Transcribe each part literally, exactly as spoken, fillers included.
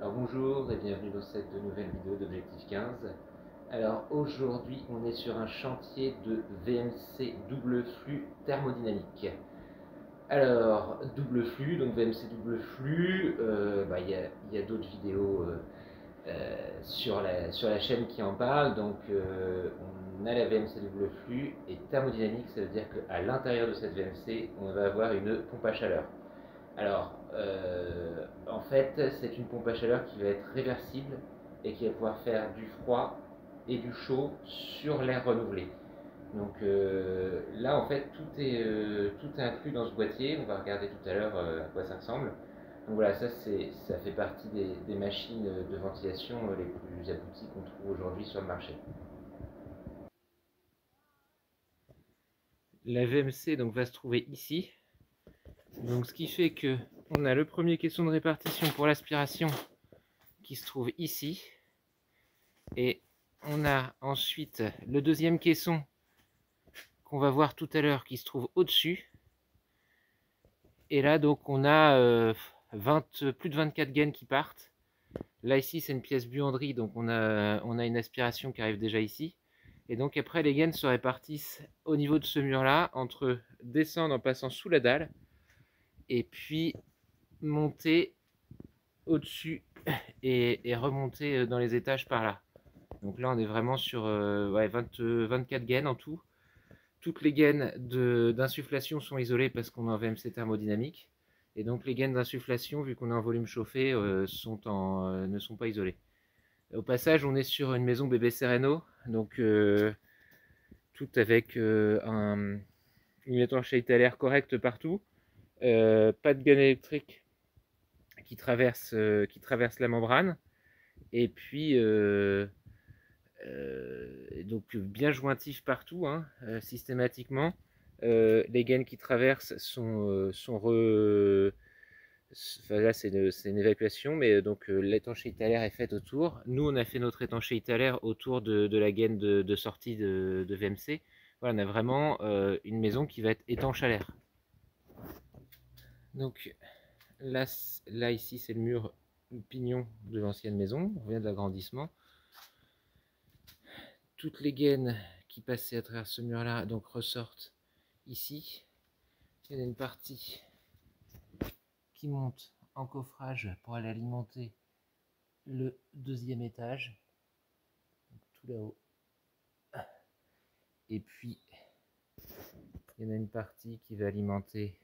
Alors bonjour et bienvenue dans cette nouvelle vidéo d'Objectif quinze. Alors aujourd'hui on est sur un chantier de V M C double flux thermodynamique. Alors double flux, donc V M C double flux, il euh, bah, y a, a d'autres vidéos euh, euh, sur, la, sur la chaîne qui en parlent. Donc euh, on a la V M C double flux et thermodynamique, ça veut dire qu'à l'intérieur de cette V M C on va avoir une pompe à chaleur. Alors, euh, en fait, c'est une pompe à chaleur qui va être réversible et qui va pouvoir faire du froid et du chaud sur l'air renouvelé. Donc euh, là, en fait, tout est, euh, tout est inclus dans ce boîtier. On va regarder tout à l'heure euh, à quoi ça ressemble. Donc voilà, ça, ça fait partie des, des machines de ventilation les plus abouties qu'on trouve aujourd'hui sur le marché. La V M C donc, va se trouver ici. Donc ce qui fait que on a le premier caisson de répartition pour l'aspiration qui se trouve ici, et on a ensuite le deuxième caisson qu'on va voir tout à l'heure qui se trouve au-dessus, et là donc on a euh, vingt, plus de vingt-quatre gaines qui partent. Là ici c'est une pièce buanderie, donc on a, on a une aspiration qui arrive déjà ici, et donc après les gaines se répartissent au niveau de ce mur là, entre descendre en passant sous la dalle, et puis monter au-dessus et, et remonter dans les étages par là. Donc là on est vraiment sur euh, ouais, vingt, vingt-quatre gaines en tout. Toutes les gaines d'insufflation sont isolées parce qu'on est en V M C thermodynamique, et donc les gaines d'insufflation, vu qu'on est en volume chauffé, euh, sont en, euh, ne sont pas isolées. Au passage on est sur une maison B B C Réno, donc euh, tout avec euh, un, une étanchéité à l'air correcte partout. Euh, pas de gaine électrique qui traverse, euh, qui traverse la membrane, et puis euh, euh, donc bien jointif partout, hein, euh, systématiquement. Euh, les gaines qui traversent sont, euh, sont re... Enfin, là c'est une, une évacuation, mais donc euh, l'étanchéité à l'air est faite autour. Nous on a fait notre étanchéité à l'air autour de, de la gaine de, de sortie de, de V M C. Voilà, on a vraiment euh, une maison qui va être étanche à l'air. Donc là, là ici c'est le mur pignon de l'ancienne maison, on revient de l'agrandissement. Toutes les gaines qui passaient à travers ce mur là donc ressortent ici. Il y a une partie qui monte en coffrage pour aller alimenter le deuxième étage, donc tout là-haut. Et puis il y en a une partie qui va alimenter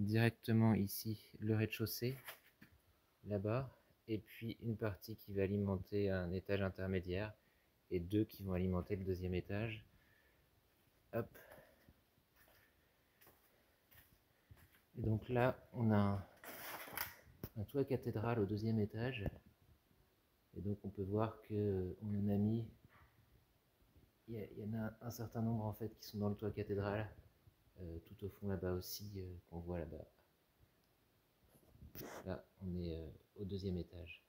directement ici le rez-de-chaussée là-bas, et puis une partie qui va alimenter un étage intermédiaire et deux qui vont alimenter le deuxième étage. Hop. Et donc là on a un, un toit cathédrale au deuxième étage, et donc on peut voir que on en a mis, il y, y en a un certain nombre en fait qui sont dans le toit cathédrale. Euh, tout au fond là-bas aussi, euh, qu'on voit là-bas. Là, on est euh, au deuxième étage.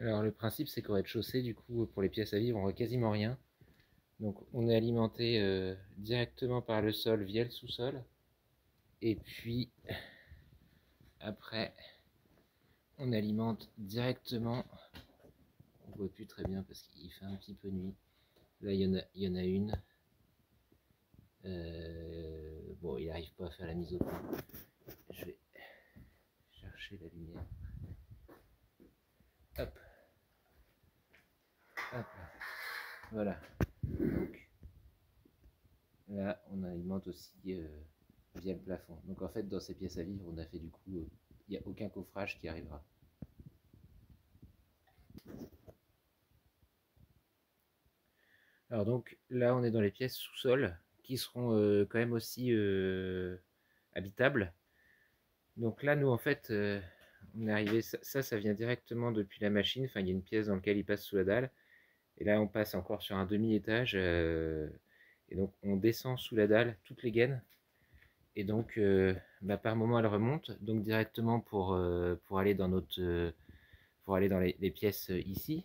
Alors le principe, c'est qu'au rez-de-chaussée, du coup, pour les pièces à vivre, on voit quasiment rien. Donc on est alimenté euh, directement par le sol via le sous-sol. Et puis, après, on alimente directement. On ne voit plus très bien parce qu'il fait un petit peu nuit. Là, il y en a, il y en a une. Euh, bon, il n'arrive pas à faire la mise au point. Je vais chercher la lumière. Hop. Hop. Voilà. Donc, là, on alimente aussi euh, via le plafond. Donc, en fait, dans ces pièces à vivre, on a fait du coup, il n'y a aucun coffrage qui arrivera. Alors, donc, là, on est dans les pièces sous-sol, qui seront euh, quand même aussi euh, habitables. Donc là nous en fait euh, on est arrivé, ça ça vient directement depuis la machine, enfin il y a une pièce dans laquelle il passe sous la dalle, et là on passe encore sur un demi-étage, euh, et donc on descend sous la dalle toutes les gaines, et donc euh, bah, par moment elles remontent, donc directement pour, euh, pour aller dans notre euh, pour aller dans les, les pièces euh, ici,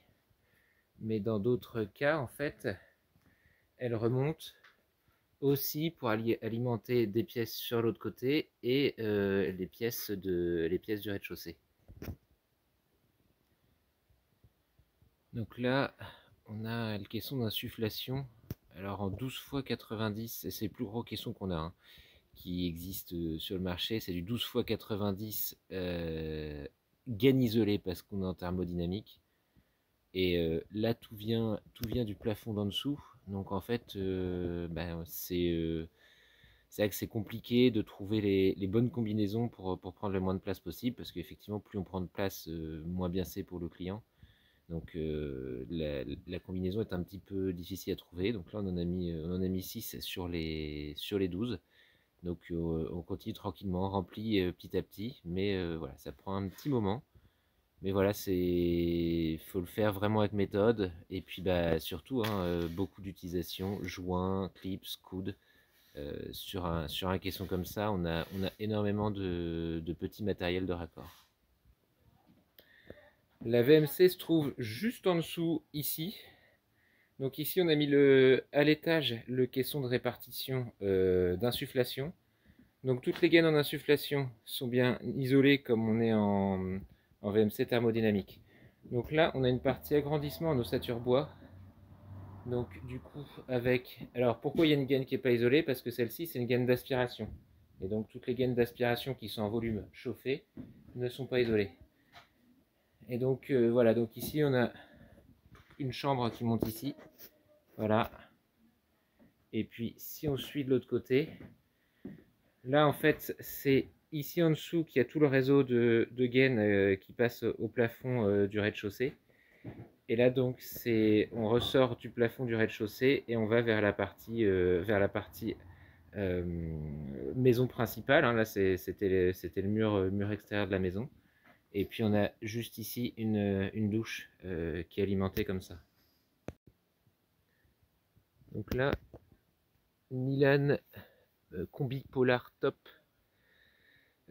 mais dans d'autres cas en fait elles remontent aussi pour alimenter des pièces sur l'autre côté et euh, les, pièces de, les pièces du rez-de-chaussée. Donc là, on a le caisson d'insufflation, alors en douze fois quatre-vingt-dix, et c'est le plus gros caisson qu'on a, hein, qui existe sur le marché, c'est du douze fois quatre-vingt-dix euh, gaine isolé parce qu'on est en thermodynamique. Et euh, là, tout vient, tout vient du plafond d'en dessous, donc en fait, euh, bah, c'est euh, vrai que c'est compliqué de trouver les, les bonnes combinaisons pour, pour prendre le moins de place possible, parce qu'effectivement, plus on prend de place, euh, moins bien c'est pour le client. Donc euh, la, la combinaison est un petit peu difficile à trouver. Donc là on en a mis, on en a mis six sur les, sur les douze. Donc euh, on continue tranquillement, on remplit euh, petit à petit. Mais euh, voilà, ça prend un petit moment. Mais voilà, c'est faut le faire vraiment avec méthode. Et puis bah, surtout, hein, euh, beaucoup d'utilisation, joints, clips, coudes. Euh, sur, un, sur un caisson comme ça, on a, on a énormément de, de petits matériels de raccord. La V M C se trouve juste en dessous, ici. Donc ici, on a mis le, à l'étage le caisson de répartition euh, d'insufflation. Donc toutes les gaines en insufflation sont bien isolées comme on est en, en V M C thermodynamique. Donc là, on a une partie agrandissement en ossature bois. Donc du coup, avec... Alors pourquoi il y a une gaine qui n'est pas isolée? Parce que celle-ci, c'est une gaine d'aspiration. Et donc toutes les gaines d'aspiration qui sont en volume chauffé ne sont pas isolées. Et donc euh, voilà, donc ici on a une chambre qui monte ici, voilà, et puis si on suit de l'autre côté, là en fait c'est ici en dessous qu'il y a tout le réseau de, de gaines euh, qui passe au plafond euh, du rez-de-chaussée, et là donc c'est on ressort du plafond du rez-de-chaussée et on va vers la partie, euh, vers la partie euh, maison principale, hein. Là c'était le, c'était le mur, euh, mur extérieur de la maison. Et puis on a juste ici une, une douche euh, qui est alimentée comme ça. Donc là, Nilan euh, Combi Polar Top,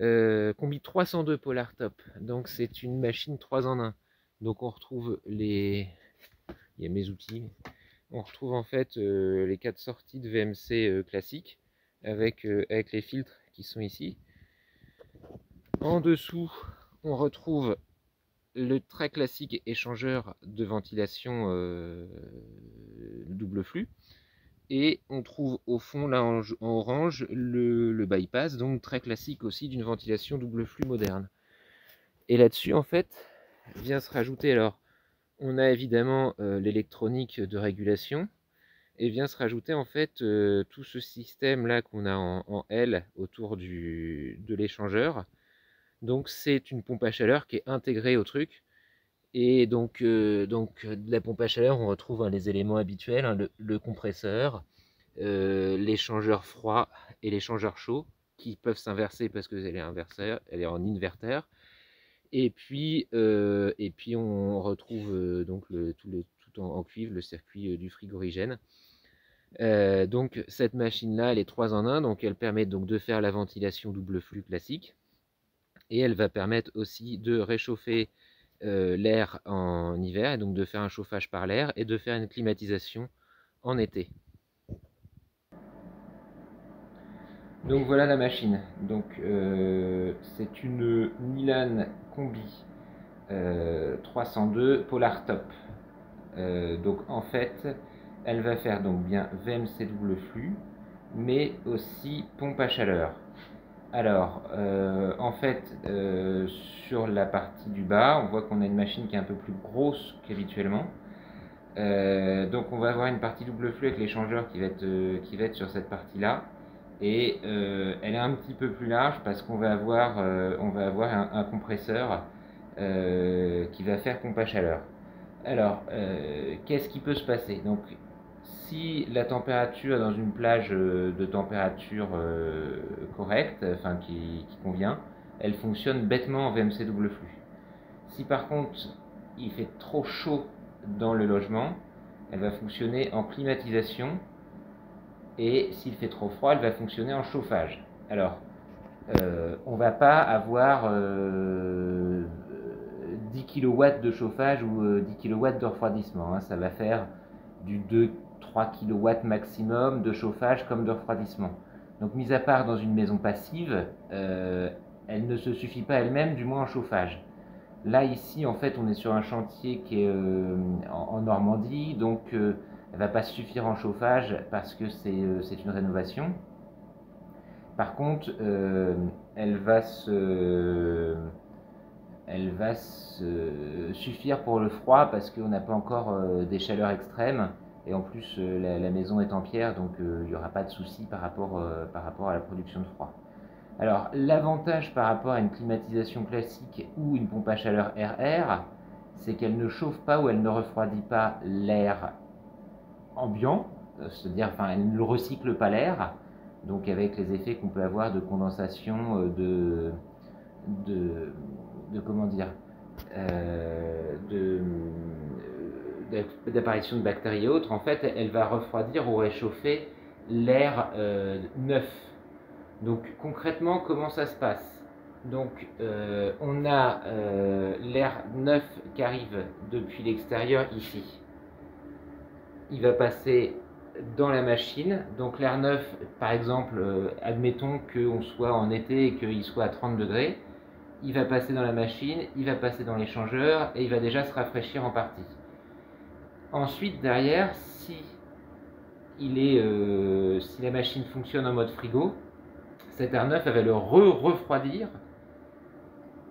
euh, Combi trois cent deux Polar Top. Donc c'est une machine trois en un. Donc on retrouve les... Il y a mes outils. On retrouve en fait euh, les quatre sorties de V M C euh, classiques avec, euh, avec les filtres qui sont ici. En dessous... On retrouve le très classique échangeur de ventilation euh, double flux. Et on trouve au fond, là en, en orange, le, le bypass, donc très classique aussi d'une ventilation double flux moderne. Et là-dessus, en fait, vient se rajouter, alors, on a évidemment euh, l'électronique de régulation. Et vient se rajouter, en fait, euh, tout ce système-là qu'on a en, en L autour du, de l'échangeur. Donc c'est une pompe à chaleur qui est intégrée au truc. Et donc, euh, donc de la pompe à chaleur, on retrouve hein, les éléments habituels, hein, le, le compresseur, euh, l'échangeur froid et l'échangeur chaud, qui peuvent s'inverser parce qu'elle est, elle est en inverter. Et puis, euh, et puis on retrouve euh, donc le, tout, le, tout en, en cuivre, le circuit euh, du frigorigène. Euh, donc cette machine-là, elle est trois en un, donc elle permet donc de faire la ventilation double flux classique. Et elle va permettre aussi de réchauffer euh, l'air en hiver, et donc de faire un chauffage par l'air et de faire une climatisation en été. Donc voilà la machine. Donc euh, c'est une Nilan Combi euh, trois cent deux Polar Top. Euh, donc en fait, elle va faire donc bien V M C double flux, mais aussi pompe à chaleur. Alors, euh, en fait, euh, sur la partie du bas, on voit qu'on a une machine qui est un peu plus grosse qu'habituellement. Euh, donc, on va avoir une partie double flux avec l'échangeur qui, euh, qui va être sur cette partie-là. Et euh, elle est un petit peu plus large parce qu'on va avoir, euh, on va avoir un, un compresseur euh, qui va faire pompe à chaleur. Alors, euh, qu'est-ce qui peut se passer? Donc, si la température est dans une plage de température correcte, enfin qui, qui convient, elle fonctionne bêtement en V M C double flux. Si par contre il fait trop chaud dans le logement, elle va fonctionner en climatisation, et s'il fait trop froid, elle va fonctionner en chauffage. Alors, euh, on ne va pas avoir euh, dix kilowatts de chauffage ou dix kilowatts de refroidissement, hein, ça va faire du deux à trois kilowatts maximum de chauffage comme de refroidissement. Donc mis à part dans une maison passive, euh, elle ne se suffit pas elle-même, du moins en chauffage. Là, ici, en fait, on est sur un chantier qui est euh, en, en Normandie, donc euh, elle ne va pas suffire en chauffage parce que c'est euh, c'est une rénovation. Par contre, euh, elle va se... Elle va se suffire pour le froid parce qu'on n'a pas encore euh, des chaleurs extrêmes et en plus euh, la, la maison est en pierre, donc il euh, n'y aura pas de souci par rapport, euh, par rapport à la production de froid. Alors l'avantage par rapport à une climatisation classique ou une pompe à chaleur R R, c'est qu'elle ne chauffe pas ou elle ne refroidit pas l'air ambiant, euh, c'est-à-dire enfin, elle ne recycle pas l'air, donc avec les effets qu'on peut avoir de condensation, euh, de... de de comment dire, euh, d'apparition de, de bactéries et autres. En fait, elle va refroidir ou réchauffer l'air euh, neuf. Donc concrètement, comment ça se passe? Donc euh, on a euh, l'air neuf qui arrive depuis l'extérieur ici. Il va passer dans la machine. Donc l'air neuf, par exemple, euh, admettons qu'on soit en été et qu'il soit à trente degrés. Il va passer dans la machine, il va passer dans l'échangeur et il va déjà se rafraîchir en partie. Ensuite, derrière, si, il est, euh, si la machine fonctionne en mode frigo, cet air neuf, elle va le re-refroidir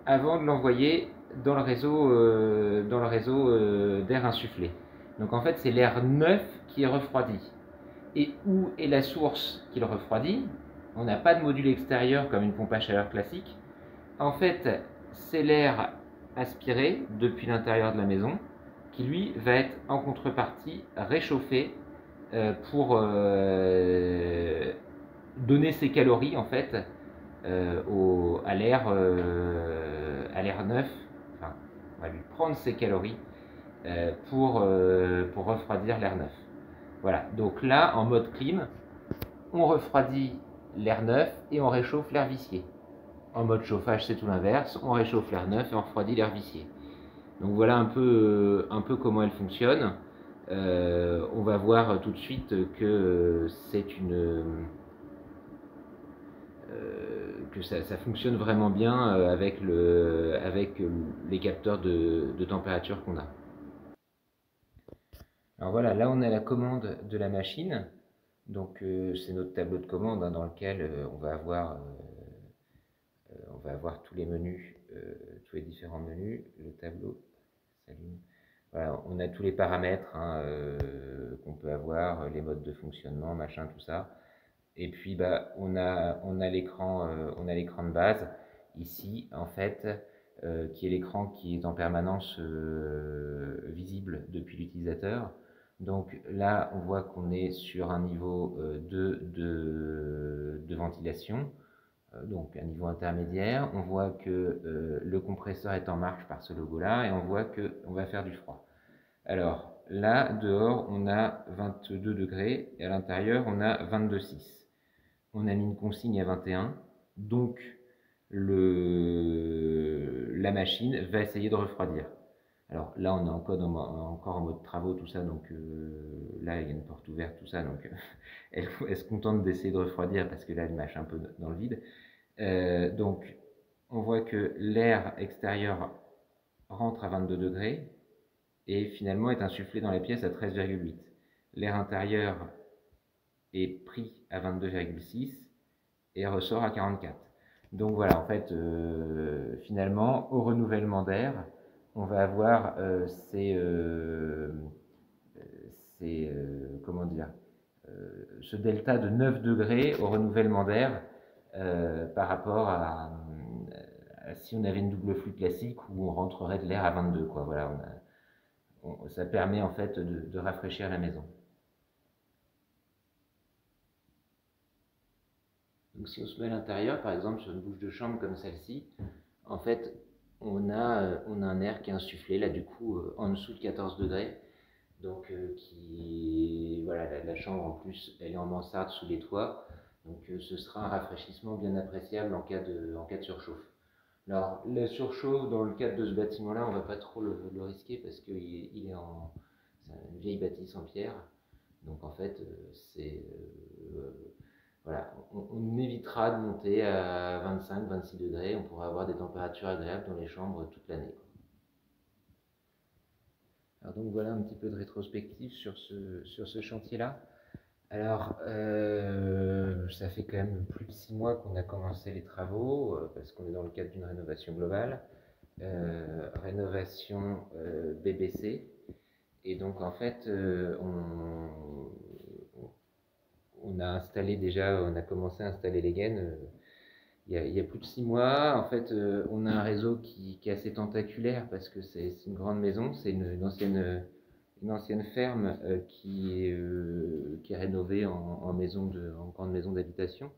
avant de l'envoyer dans le réseau, euh, dans le réseau euh, d'air insufflé. Donc en fait, c'est l'air neuf qui est refroidi. Et où est la source qui le refroidit? On n'a pas de module extérieur comme une pompe à chaleur classique. En fait, c'est l'air aspiré depuis l'intérieur de la maison qui, lui, va être en contrepartie réchauffé euh, pour euh, donner ses calories, en fait, euh, au, à l'air euh, à l'air neuf. Enfin, on va lui prendre ses calories euh, pour, euh, pour refroidir l'air neuf. Voilà, donc là, en mode clim, on refroidit l'air neuf et on réchauffe l'air vicié. En mode chauffage, c'est tout l'inverse, on réchauffe l'air neuf et on refroidit l'air vicié. Donc voilà un peu, un peu comment elle fonctionne. Euh, on va voir tout de suite que c'est une euh, que ça, ça fonctionne vraiment bien avec, le, avec les capteurs de, de température qu'on a. Alors voilà, là on a la commande de la machine. Donc euh, c'est notre tableau de commande hein, dans lequel euh, on va avoir... Euh, on va avoir tous les menus, euh, tous les différents menus, le tableau, voilà, on a tous les paramètres hein, euh, qu'on peut avoir, les modes de fonctionnement, machin, tout ça. Et puis bah, on a, on a l'écran euh, on a l'écran de base, ici en fait, euh, qui est l'écran qui est en permanence euh, visible depuis l'utilisateur. Donc là on voit qu'on est sur un niveau euh, de, de, de ventilation. Donc un niveau intermédiaire, on voit que euh, le compresseur est en marche par ce logo-là et on voit qu'on va faire du froid. Alors là, dehors, on a vingt-deux degrés et à l'intérieur, on a vingt-deux virgule six. On a mis une consigne à vingt et un, donc le, la machine va essayer de refroidir. Alors là, on est encore en mode, encore en mode travaux, tout ça, donc euh, là, il y a une porte ouverte, tout ça, donc euh, elle, elle se contente d'essayer de refroidir parce que là, elle mâche un peu dans le vide. Euh, donc, on voit que l'air extérieur rentre à vingt-deux degrés et finalement est insufflé dans la pièce à treize virgule huit. L'air intérieur est pris à vingt-deux virgule six et ressort à quarante-quatre. Donc voilà, en fait, euh, finalement, au renouvellement d'air, on va avoir euh, ces, euh, ces, euh, comment dire, euh, ce delta de neuf degrés au renouvellement d'air euh, par rapport à, à si on avait une double flux classique où on rentrerait de l'air à vingt-deux. Quoi. Voilà, on a, on, ça permet en fait de, de rafraîchir la maison. Donc si on se met à l'intérieur, par exemple sur une bouche de chambre comme celle-ci, en fait, On a, on a un air qui est insufflé, là du coup, en dessous de quatorze degrés. Donc, euh, qui, voilà, la, la chambre en plus, elle est en mansarde sous les toits. Donc, euh, ce sera un rafraîchissement bien appréciable en cas de, en cas de surchauffe. Alors, la surchauffe, dans le cadre de ce bâtiment-là, on ne va pas trop le, le risquer parce qu'il est, il est en c'est une vieille bâtisse en pierre. Donc, en fait, c'est... Euh, Voilà, on, on évitera de monter à vingt-cinq à vingt-six degrés, on pourra avoir des températures agréables dans les chambres toute l'année. Alors donc voilà un petit peu de rétrospective sur ce, sur ce chantier-là. Alors euh, ça fait quand même plus de six mois qu'on a commencé les travaux, euh, parce qu'on est dans le cadre d'une rénovation globale, euh, rénovation euh, B B C. Et donc en fait euh, on, on a installé déjà, on a commencé à installer les gaines euh, il, y a, il y a plus de six mois. En fait euh, on a un réseau qui, qui est assez tentaculaire parce que c'est une grande maison, c'est une, une, ancienne, une ancienne ferme euh, qui, est, euh, qui est rénovée en, en, maison de, en grande maison d'habitation.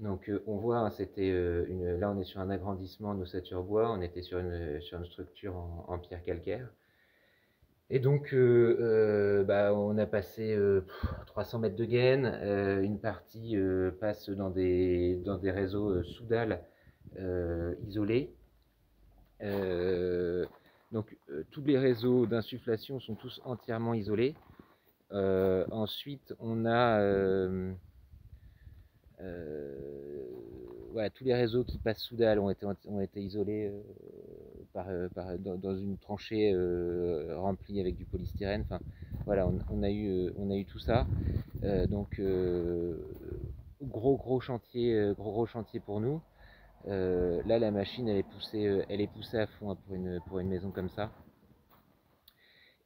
Donc euh, on voit, hein, c'était euh, une, là on est sur un agrandissement de nos ossature bois, on était sur une, sur une structure en, en pierre calcaire. Et donc, euh, euh, bah, on a passé euh, trois cents mètres de gaine, euh, une partie euh, passe dans des, dans des réseaux euh, sous-dalles euh, isolés. Euh, donc, euh, tous les réseaux d'insufflation sont tous entièrement isolés. Euh, ensuite, on a euh, euh, voilà, tous les réseaux qui passent sous-dalles ont été, ont été isolés euh, Par, par, dans une tranchée euh, remplie avec du polystyrène. Enfin, voilà, on, on, a eu, on a eu tout ça. Euh, donc, euh, gros, gros chantier, gros, gros chantier pour nous. Euh, là, la machine, elle est poussée, elle est poussée à fond, hein, pour une, pour une maison comme ça.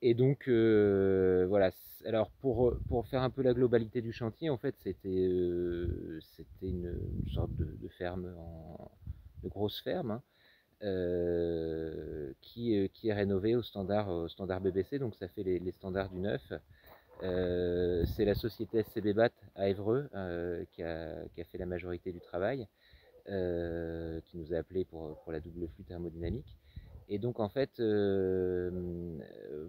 Et donc, euh, voilà. Alors, pour, pour faire un peu la globalité du chantier, en fait, c'était euh, c'était une, une sorte de, de ferme, en, de grosse ferme, hein. Euh, qui, qui est rénové au standard, au standard B B C, donc ça fait les, les standards du neuf. Euh, c'est la société CBBat à Évreux euh, qui, a, qui a fait la majorité du travail, euh, qui nous a appelés pour, pour la double flux thermodynamique. Et donc en fait, euh,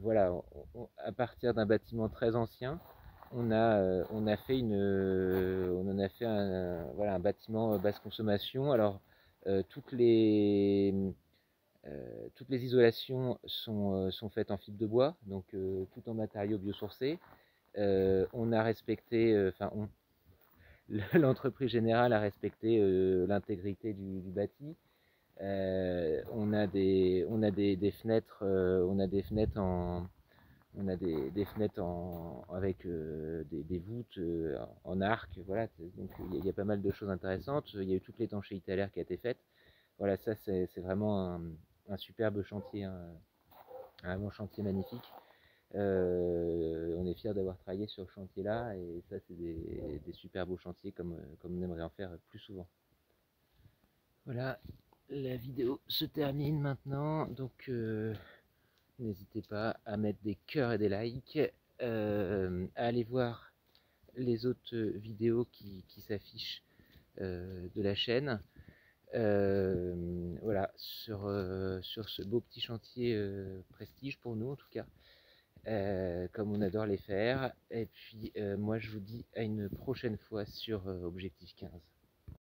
voilà, on, on, à partir d'un bâtiment très ancien, on a, on a fait une, on en a fait un, voilà, un bâtiment basse consommation. Alors Euh, toutes, les, euh, toutes les isolations sont, euh, sont faites en fibre de bois, donc euh, tout en matériaux biosourcés. Euh, on a respecté, enfin, euh, l'entreprise générale a respecté euh, l'intégrité du, du bâti. Euh, on a des, on a des, des fenêtres, euh, on a des fenêtres en, on a des, des fenêtres en, avec euh, des, des voûtes euh, en arc, voilà. Donc il y, y a pas mal de choses intéressantes. Il y a eu toute l'étanchéité à l'air qui a été faite. Voilà, ça c'est vraiment un, un superbe chantier, un, un bon chantier magnifique. Euh, on est fiers d'avoir travaillé sur ce chantier-là, et ça c'est des, des super beaux chantiers comme, comme on aimerait en faire plus souvent. Voilà, la vidéo se termine maintenant, donc... Euh N'hésitez pas à mettre des cœurs et des likes, euh, à aller voir les autres vidéos qui, qui s'affichent euh, de la chaîne. Euh, voilà, sur, euh, sur ce beau petit chantier euh, prestige pour nous en tout cas, euh, comme on adore les faire. Et puis euh, moi je vous dis à une prochaine fois sur euh, Objectif quinze.